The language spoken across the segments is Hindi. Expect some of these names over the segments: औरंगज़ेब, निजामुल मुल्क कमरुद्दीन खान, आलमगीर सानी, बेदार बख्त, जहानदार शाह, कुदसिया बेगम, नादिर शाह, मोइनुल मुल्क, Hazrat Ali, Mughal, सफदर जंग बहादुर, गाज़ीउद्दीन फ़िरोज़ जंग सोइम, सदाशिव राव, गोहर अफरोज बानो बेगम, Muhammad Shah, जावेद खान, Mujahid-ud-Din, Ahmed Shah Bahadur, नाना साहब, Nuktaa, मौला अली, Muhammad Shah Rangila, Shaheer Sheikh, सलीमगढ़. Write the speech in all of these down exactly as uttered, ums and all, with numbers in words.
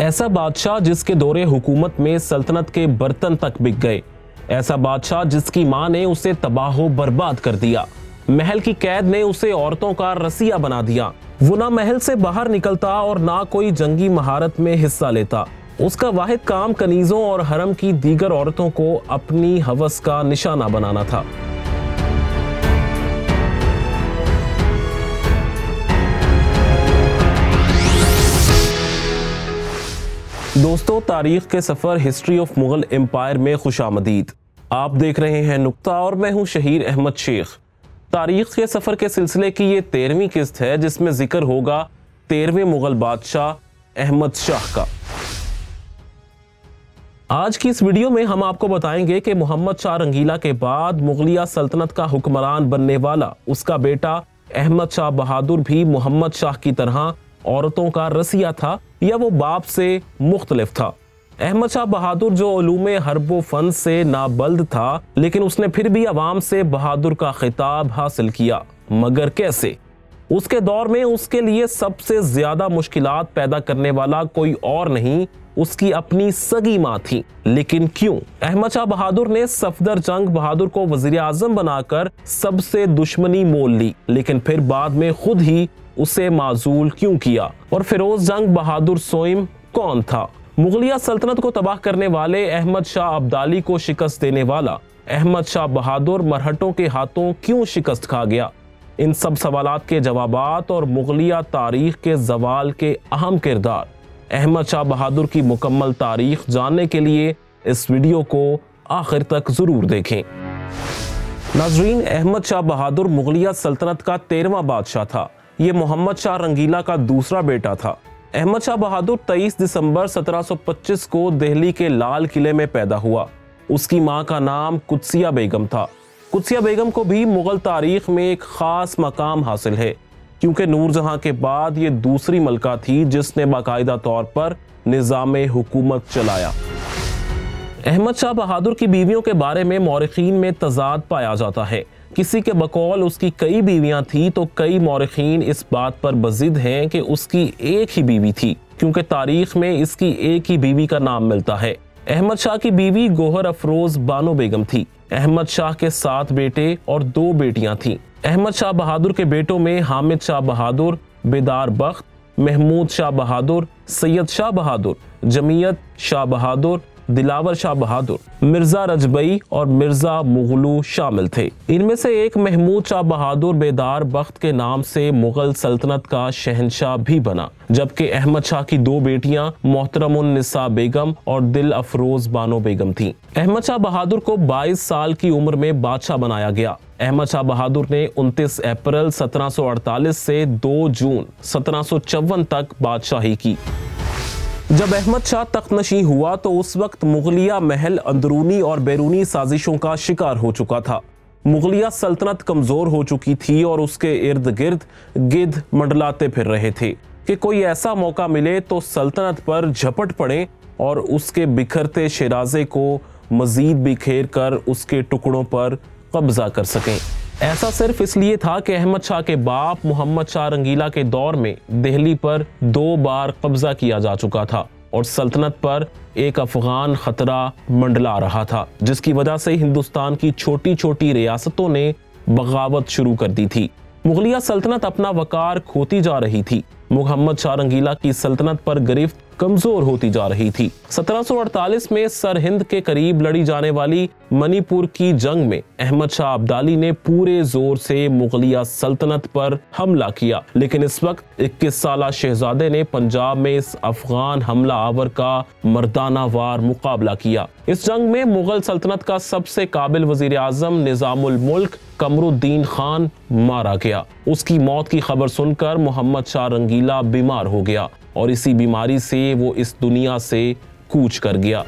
ऐसा बादशाह जिसके दौरे हुकूमत में सल्तनत के बर्तन तक बिक गए, ऐसा बादशाह जिसकी मां ने उसे तबाहो बर्बाद कर दिया, महल की कैद ने उसे औरतों का रसिया बना दिया। वो ना महल से बाहर निकलता और ना कोई जंगी महारत में हिस्सा लेता। उसका वाहिद काम कनीजों और हरम की दीगर औरतों को अपनी हवस का निशाना बनाना था। दोस्तों, तारीख के सफर हिस्ट्री ऑफ मुगल एम्पायर में खुशामदीद। आप देख रहे हैं नुक्ता और मैं हूं शहीर अहमद शेख। तारीख के सफर के सिलसिले की ये तेरहवीं किस्त है जिसमें जिक्र होगा तेरहवें मुगल बादशाह अहमद शाह का। आज की इस वीडियो में हम आपको बताएंगे कि मोहम्मद शाह रंगीला के बाद मुगलिया सल्तनत का हुक्मरान बनने वाला उसका बेटा अहमद शाह बहादुर भी मोहम्मद शाह की तरह औरतों का रसिया था या वो बाप से मुख्तलिफ था। अहमद शाह बहादुर जो उलूमे हर्बो फन से नाबल्द था, लेकिन उसने फिर भी अवाम से बहादुर का खिताब हासिल किया। मगर कैसे? उसके दौर में उसके लिए सबसे ज्यादा मुश्किलात पैदा करने वाला कोई और नहीं, उसकी अपनी सगी माँ थी। लेकिन क्यों? अहमद शाह बहादुर ने सफदर जंग बहादुर को वजीर आजम बनाकर सबसे दुश्मनी मोल ली, लेकिन फिर बाद में खुद ही उसे माजूल क्यों किया? और फिरोज जंग बहादुर सोइम कौन था? मुगलिया सल्तनत को तबाह करने वाले अहमद शाह अब्दाली को शिकस्त देने वाला अहमद शाह बहादुर मरहटों के हाथों क्यों शिकस्त खा गया? इन सब सवालात के जवाबात और मुगलिया तारीख के जवाल के अहम किरदार अहमद शाह बहादुर की मुकम्मल तारीख जानने के लिए इस वीडियो को आखिर तक जरूर देखें। नाजरीन, अहमद शाह बहादुर मुगलिया सल्तनत का तेरहवां बादशाह था। ये मोहम्मद शाह रंगीला का दूसरा बेटा था। अहमद शाह बहादुर तेईस दिसंबर सत्रह सौ पच्चीस को दिल्ली के लाल किले में पैदा हुआ। उसकी मां का नाम कुदसिया बेगम था। कुदसिया बेगम को भी मुगल तारीख में एक खास मकाम हासिल है, क्योंकि नूरजहां के बाद ये दूसरी मलका थी जिसने बाकायदा तौर पर निज़ामे हुकूमत चलाया। अहमद शाह बहादुर की बीवियों के बारे में मौरिखीन में तजाद पाया जाता है। किसी के बकौल उसकी कई बीवियां थी, तो कई मौरिखीन इस बात पर बजिद हैं कि उसकी एक ही बीवी थी, क्योंकि तारीख में इसकी एक ही बीवी का नाम मिलता है। अहमद शाह की बीवी गोहर अफरोज बानो बेगम थी। अहमद शाह के सात बेटे और दो बेटियां थीं। अहमद शाह बहादुर के बेटों में हामिद शाह बहादुर, बेदार बख्त, महमूद शाह बहादुर, सैयद शाह बहादुर, जमीयत शाह बहादुर, दिलावर शाह बहादुर, मिर्जा रजबई और मिर्जा मुगलू शामिल थे। इनमें से एक महमूद शाह बहादुर बेदार बख्त के नाम से मुगल सल्तनत का शहनशाह भी बना, जबकि अहमद शाह की दो बेटियां मोहतरमुन निसा बेगम और दिल अफरोज बानो बेगम थीं। अहमद शाह बहादुर को बाईस साल की उम्र में बादशाह बनाया गया। अहमद शाह बहादुर ने उनतीस अप्रैल सत्रह सौ अड़तालीस से दो जून सत्रह सौ चौवन तक बादशाही की। जब अहमद शाह तख्त नशी हुआ तो उस वक्त मुगलिया महल अंदरूनी और बैरूनी साजिशों का शिकार हो चुका था। मुगलिया सल्तनत कमज़ोर हो चुकी थी और उसके इर्द गिर्द गिद्ध मंडलाते फिर रहे थे कि कोई ऐसा मौका मिले तो सल्तनत पर झपट पड़े और उसके बिखरते शराजे को मज़ीद बिखेर कर उसके टुकड़ों पर कब्जा कर सकें। ऐसा सिर्फ इसलिए था कि अहमद शाह के बाप मोहम्मद शाह रंगीला के दौर में दिल्ली पर दो बार कब्जा किया जा चुका था और सल्तनत पर एक अफगान खतरा मंडला रहा था, जिसकी वजह से हिंदुस्तान की छोटी छोटी रियासतों ने बगावत शुरू कर दी थी। मुगलिया सल्तनत अपना वकार खोती जा रही थी। मोहम्मद शाह रंगीला की सल्तनत पर गिरफ्त कमजोर होती जा रही थी। सत्रह सौ अड़तालीस में सरहिंद के करीब लड़ी जाने वाली मणिपुर की जंग में अहमद शाह अब्दाली ने पूरे जोर से मुगलिया सल्तनत पर हमला किया, लेकिन इस वक्त इक्कीस साला शहजादे ने पंजाब में इस अफगान हमला आवर का मर्दाना वार मुकाबला किया। इस जंग में मुगल सल्तनत का सबसे काबिल वजीर आजम निजामुल मुल्क कमरुद्दीन खान मारा गया। उसकी मौत की खबर सुनकर मोहम्मद शाह रंगीला बीमार हो गया और इसी बीमारी से वो इस दुनिया से कूच कर गया।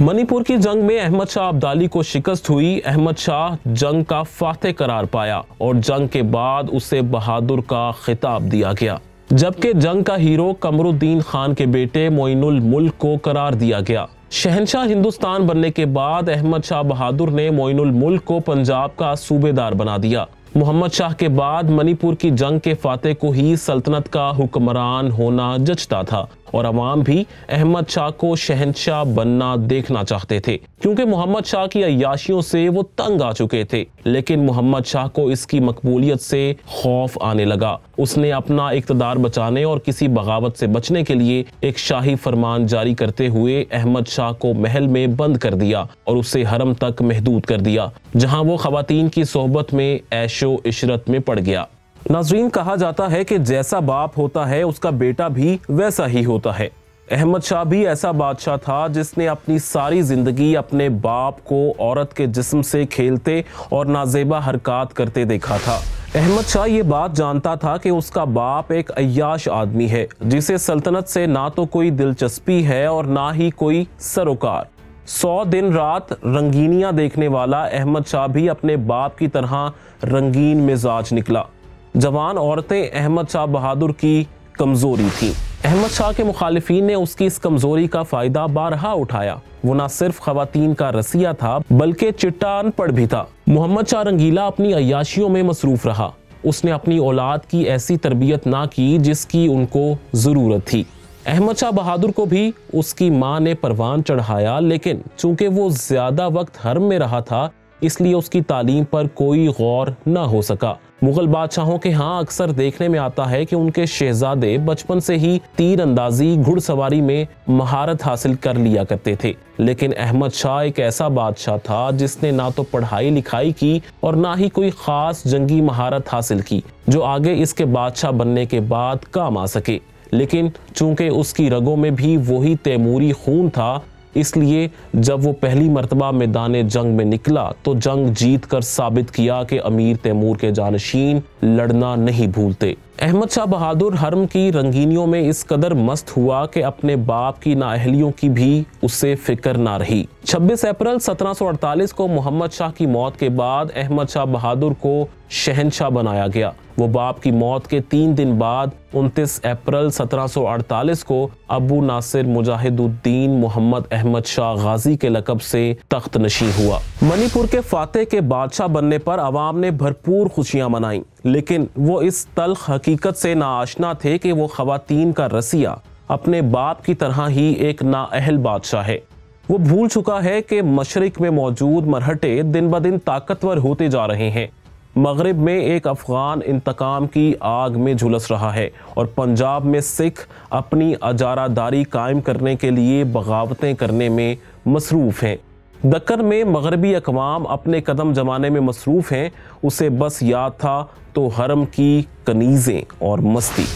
मणिपुर की जंग में अहमद शाह अब्दाली को शिकस्त हुई। अहमद शाह जंग का फातह करार पाया और जंग के बाद उसे बहादुर का खिताब दिया गया, जबकि जंग का हीरो कमरुद्दीन खान के बेटे मोइनुल मुल्क को करार दिया गया। शहनशाह हिंदुस्तान बनने के बाद अहमद शाह बहादुर ने मोइनुल मुल्क को पंजाब का सूबेदार बना दिया। मोहम्मद शाह के बाद मणिपुर की जंग के फातह को ही सल्तनत का हुक्मरान होना जचता था और अवाम भी अहमद शाह को शहंशाह बनना देखना चाहते थे, क्योंकि मोहम्मद शाह की अय्याशियों से वो तंग आ चुके थे। लेकिन मोहम्मद शाह को इसकी मकबूलियत से खौफ आने लगा। उसने अपना इक़्तिदार बचाने और किसी बगावत से बचने के लिए एक शाही फरमान जारी करते हुए अहमद शाह को महल में बंद कर दिया और उसे हरम तक महदूद कर दिया, जहाँ वो ख़वातीन की सोहबत में ऐशो इशरत में पड़ गया। नाज़रीन, कहा जाता है कि जैसा बाप होता है उसका बेटा भी वैसा ही होता है। अहमद शाह भी ऐसा बादशाह था जिसने अपनी सारी ज़िंदगी अपने बाप को औरत के जिस्म से खेलते और नाजेबा हरकत करते देखा था। अहमद शाह ये बात जानता था कि उसका बाप एक अय्याश आदमी है जिसे सल्तनत से ना तो कोई दिलचस्पी है और ना ही कोई सरोकार। सौ दिन रात रंगीनियाँ देखने वाला अहमद शाह भी अपने बाप की तरह रंगीन मिजाज निकला। जवान औरतें अहमद शाह बहादुर की कमज़ोरी थी। अहमद शाह के मुखालिफीन ने उसकी इस कमज़ोरी का फ़ायदा बारहा उठाया। वो न सिर्फ ख़वातीन का रसिया था बल्कि चिट्टा अनपढ़ भी था। मोहम्मद शाह रंगीला अपनी अय्याशियों में मसरूफ़ रहा। उसने अपनी औलाद की ऐसी तरबियत ना की जिसकी उनको ज़रूरत थी। अहमद शाह बहादुर को भी उसकी माँ ने परवान चढ़ाया, लेकिन चूँकि वो ज़्यादा वक्त हरम में रहा था इसलिए उसकी तालीम पर कोई गौर न हो सका। मुग़ल बादशाहों के यहाँ अक्सर देखने में आता है कि उनके शहजादे बचपन से ही तीर अंदाजी, घुड़सवारी में महारत हासिल कर लिया करते थे, लेकिन अहमद शाह एक ऐसा बादशाह था जिसने ना तो पढ़ाई लिखाई की और ना ही कोई ख़ास जंगी महारत हासिल की जो आगे इसके बादशाह बनने के बाद काम आ सके। लेकिन चूँकि उसकी रगों में भी वही तैमूरी खून था, इसलिए जब वो पहली मरतबा मैदान जंग में निकला तो जंग जीत कर साबित किया कि अमीर तैमूर के जानशीन लड़ना नहीं भूलते। अहमद शाह बहादुर हरम की रंगीनियों में इस कदर मस्त हुआ कि अपने बाप की नाअहलियों की भी उसे फिक्र ना रही। छब्बीस अप्रैल सत्रह सौ अड़तालीस को मोहम्मद शाह की मौत के बाद अहमद शाह बहादुर को शहंशाह बनाया गया। वो बाप की मौत के तीन दिन बाद उनतीस अप्रैल सत्रह सौ अड़तालीस को अबू नासिर मुजाहिदुद्दीन मोहम्मद अहमद शाह गाजी के लकब से तख्त नशीं हुआ। मणिपुर के फातह के बादशाह बनने पर आवाम ने भरपूर खुशियां मनाईं, लेकिन वो इस तल्ख हकीकत से नाआशना थे कि वो ख़वातीन का रसिया अपने बाप की तरह ही एक नाअहल बादशाह है। वो भूल चुका है कि मशरिक में मौजूद मरहटे दिन ब दिन ताकतवर होते जा रहे हैं। मगरिब में एक अफ़गान इंतकाम की आग में झुलस रहा है और पंजाब में सिख अपनी अजारादारी कायम करने के लिए बगावतें करने में मसरूफ़ हैं। दक्कन में मगरबी अकवाम अपने कदम जमाने में मसरूफ़ हैं। उसे बस याद था तो हरम की कनीज़ें और मस्ती।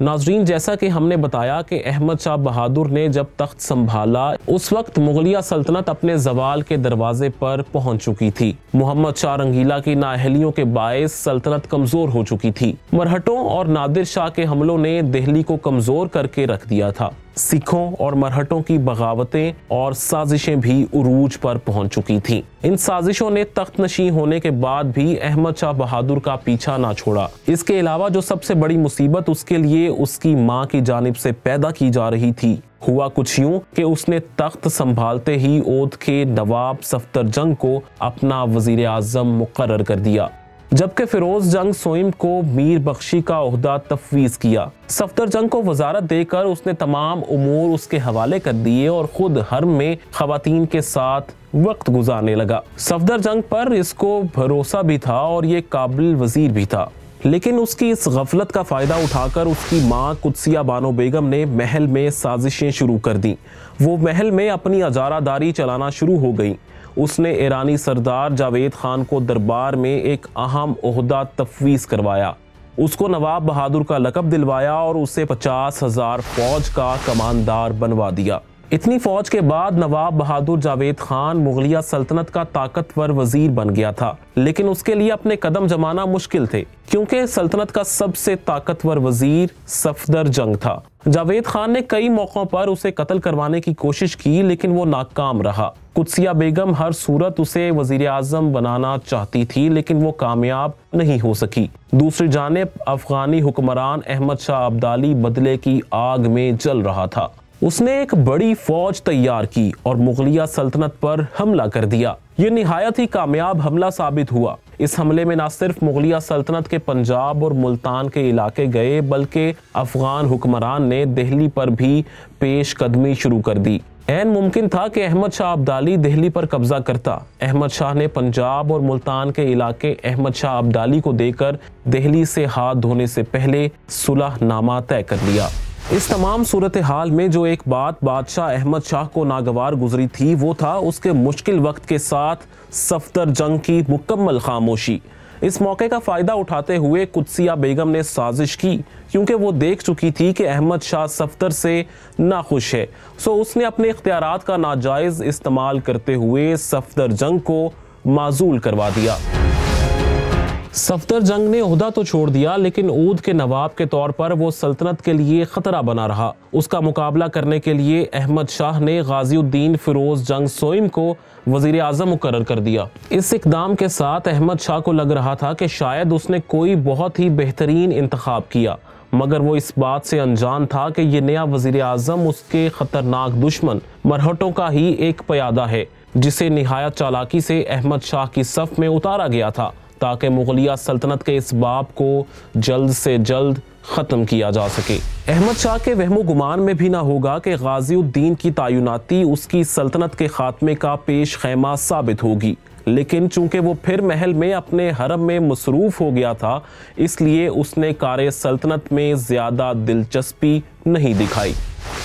नाज़रीन, जैसा कि हमने बताया कि अहमद शाह बहादुर ने जब तख्त संभाला उस वक्त मुग़लिया सल्तनत अपने जवाल के दरवाजे पर पहुंच चुकी थी। मोहम्मद शाह रंगीला की नाअहलियों के बायस सल्तनत कमज़ोर हो चुकी थी। मरहटों और नादिर शाह के हमलों ने दिल्ली को कमज़ोर करके रख दिया था। सिखों और मरहटों की बगावतें और साजिशें भी उरूज पर पहुंच चुकी थीं। इन साजिशों ने तख्त नशीं होने के बाद भी अहमद शाह बहादुर का पीछा ना छोड़ा। इसके अलावा जो सबसे बड़ी मुसीबत उसके लिए उसकी माँ की जानिब से पैदा की जा रही थी, हुआ कुछ यूं कि उसने तख्त संभालते ही ओध के नवाब सफदरजंग को अपना वजीर आज़म मुकर्रर कर दिया, जबकि फिरोज जंग सोइम को मीर बख्शी का ओहदा तफवीज़ किया। सफदरजंग को वजारत देकर उसने तमाम उमूर उसके हवाले कर दिए और ख़ुद हरम में ख़वातीन के साथ वक्त गुजारने लगा। सफदरजंग पर इसको भरोसा भी था और ये काबिल वज़ीर भी था, लेकिन उसकी इस गफलत का फ़ायदा उठाकर उसकी माँ कुदसिया बानो बेगम ने महल में साजिशें शुरू कर दी। वो महल में अपनी अजारादारी चलाना शुरू हो गई। उसने ईरानी सरदार जावेद खान को दरबार में एक अहम ओहदा तफवीज़ करवाया, उसको नवाब बहादुर का लकब दिलवाया और उसे पचास हज़ार फौज का कमानदार बनवा दिया। इतनी फौज के बाद नवाब बहादुर जावेद खान मुग़लिया सल्तनत का ताकतवर वज़ीर बन गया था, लेकिन उसके लिए अपने कदम जमाना मुश्किल थे क्योंकि सल्तनत का सबसे ताकतवर वज़ीर सफदरजंग था। जावेद खान ने कई मौक़ों पर उसे कत्ल करवाने की कोशिश की, लेकिन वो नाकाम रहा। कुदसिया बेगम हर सूरत उसे वज़ीर आज़म बनाना चाहती थी, लेकिन वो कामयाब नहीं हो सकी। दूसरी जानिब अफ़ग़ानी हुक्मरान अहमद शाह अब्दाली बदले की आग में जल रहा था। उसने एक बड़ी फौज तैयार की और मुगलिया सल्तनत पर हमला कर दिया। ये निहायत ही कामयाब हमला साबित हुआ। इस हमले में न सिर्फ मुगलिया सल्तनत के पंजाब और मुल्तान के इलाके गए, बल्कि अफगान हुक्मरान ने दिल्ली पर भी पेश कदमी शुरू कर दी। ऐन मुमकिन था कि अहमद शाह अब्दाली दिल्ली पर कब्जा करता। अहमद शाह ने पंजाब और मुल्तान के इलाके अहमद शाह अब्दाली को देकर दिल्ली से हाथ धोने से पहले सुलहनामा तय कर लिया। इस तमाम सूरत हाल में जो एक बात बादशाह अहमद शाह को नागवार गुजरी थी, वो था उसके मुश्किल वक्त के साथ सफदर जंग की मुकम्मल खामोशी। इस मौके का फ़ायदा उठाते हुए कुदसिया बेगम ने साजिश की, क्योंकि वो देख चुकी थी कि अहमद शाह सफदर से नाखुश है। सो उसने अपने इख्तियारात का नाजायज़ इस्तेमाल करते हुए सफदर जंग को माजूल करवा दिया। सफदर जंग ने ओहदा तो छोड़ दिया, लेकिन ऊद के नवाब के तौर पर वो सल्तनत के लिए ख़तरा बना रहा। उसका मुकाबला करने के लिए अहमद शाह ने गाज़ीउद्दीन फ़िरोज़ जंग सोइम को वज़ीर आज़म मुकर्रर कर दिया। इस इकदाम के साथ अहमद शाह को लग रहा था कि शायद उसने कोई बहुत ही बेहतरीन इंतखाब किया, मगर वो इस बात से अनजान था कि ये नया वज़ीर आज़म उसके ख़तरनाक दुश्मन मरहटों का ही एक प्यादा है, जिसे निहायत चालाकी से अहमद शाह की सफ़ में उतारा गया था ताकि मुगलिया सल्तनत के इस बाब को जल्द से जल्द ख़त्म किया जा सके। अहमद शाह के वहमो गुमान में भी ना होगा कि गाज़ीउद्दीन की तायुनाती उसकी सल्तनत के ख़ात्मे का पेश खैमा साबित होगी, लेकिन चूँकि वो फिर महल में अपने हरम में मसरूफ़ हो गया था, इसलिए उसने कार सल्तनत में ज़्यादा दिलचस्पी नहीं दिखाई।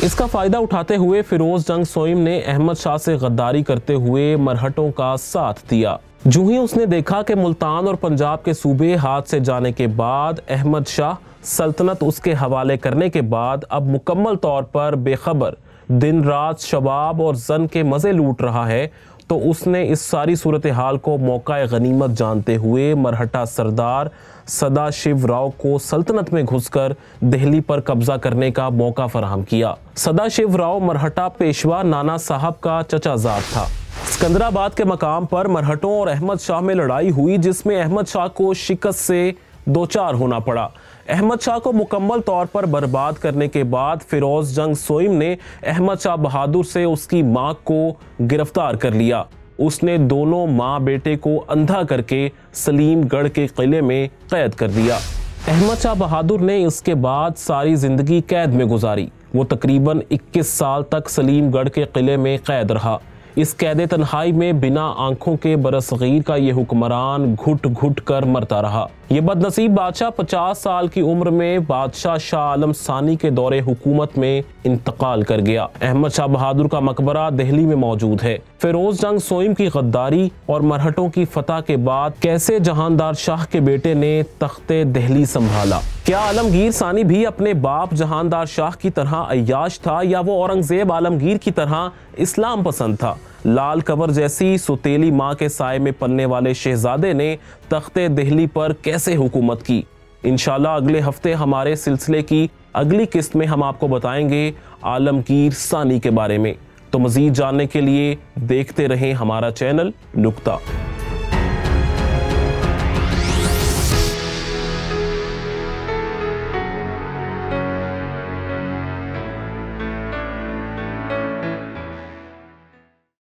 इसका फ़ायदा उठाते हुए फ़िरोज़ जंग सोइम ने अहमद शाह से गद्दारी करते हुए मरहटों का साथ दिया। जूँ ही उसने देखा कि मुल्तान और पंजाब के सूबे हाथ से जाने के बाद अहमद शाह सल्तनत उसके हवाले करने के बाद अब मुकम्मल तौर पर बेखबर दिन रात शबाब और जन के मज़े लूट रहा है, तो उसने इस सारी सूरत हाल को मौका गनीमत जानते हुए मरहटा सरदार सदाशिव राव को सल्तनत में घुसकर दिल्ली पर कब्जा करने का मौका फराहम किया। सदाशिव राव मरहटा पेशवा नाना साहब का चचाजाद था। सिकंदराबाद के मकाम पर मरहटों और अहमद शाह में लड़ाई हुई, जिसमें अहमद शाह को शिकस्त से दो चार होना पड़ा। अहमद शाह को मुकम्मल तौर पर बर्बाद करने के बाद फ़िरोज़ जंग सोइम ने अहमद शाह बहादुर से उसकी मां को गिरफ्तार कर लिया। उसने दोनों मां बेटे को अंधा करके सलीमगढ़ के किले में कैद कर दिया। अहमद शाह बहादुर ने इसके बाद सारी ज़िंदगी कैद में गुजारी। वो तकरीबन इक्कीस साल तक सलीमगढ़ के किले में कैद रहा। इस कैद तन्हाई में बिना आंखों के बरसगीर का ये हुक्मरान घुट घुट कर मरता रहा। ये बदनसीब बादशाह पचास साल की उम्र में बादशाह शाह आलम सानी के दौरे हुकूमत में इंतकाल कर गया। अहमद शाह बहादुर का मकबरा दिल्ली में मौजूद है। फ़िरोज़ जंग सोइम की गद्दारी और मरहटों की फतह के बाद कैसे जहानदार शाह के बेटे ने तख्ते दिल्ली संभाला? क्या आलमगीर सानी भी अपने बाप जहानदार शाह की तरह अय्याश था, या वो औरंगज़ेब आलमगीर की तरह इस्लाम पसंद था? लाल कमर जैसी सुतीली माँ के साय में पलने वाले शहजादे ने तख्ते दिल्ली पर कैसे हुकूमत की? इंशाल्लाह अगले हफ्ते हमारे सिलसिले की अगली किस्त में हम आपको बताएंगे आलमगीर सानी के बारे में। तो मज़ीद जानने के लिए देखते रहें हमारा चैनल नुक्ता।